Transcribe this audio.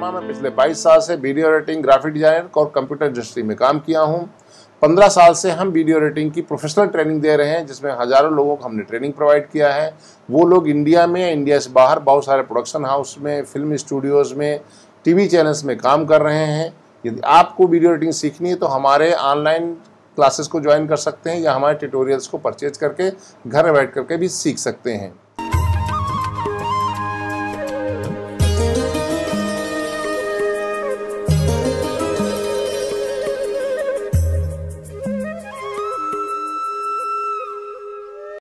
Panama में पिछले 22 साल से वीडियो एडिटिंग, ग्राफिक डिजाइनर और कंप्यूटर इंडस्ट्री में काम किया हूं। 15 साल से हम वीडियो एडिटिंग की प्रोफेशनल ट्रेनिंग दे रहे हैं, जिसमें हज़ारों लोगों को हमने ट्रेनिंग प्रोवाइड किया है। वो लोग इंडिया में, इंडिया से बाहर बहुत सारे प्रोडक्शन हाउस में, फिल्म स्टूडियोज़ में, टीवी चैनल्स में काम कर रहे हैं। यदि आपको वीडियो एडिटिंग सीखनी है तो हमारे ऑनलाइन क्लासेस को ज्वाइन कर सकते हैं या हमारे ट्यूटोरियल्स को परचेज करके घर बैठ करके भी सीख सकते हैं।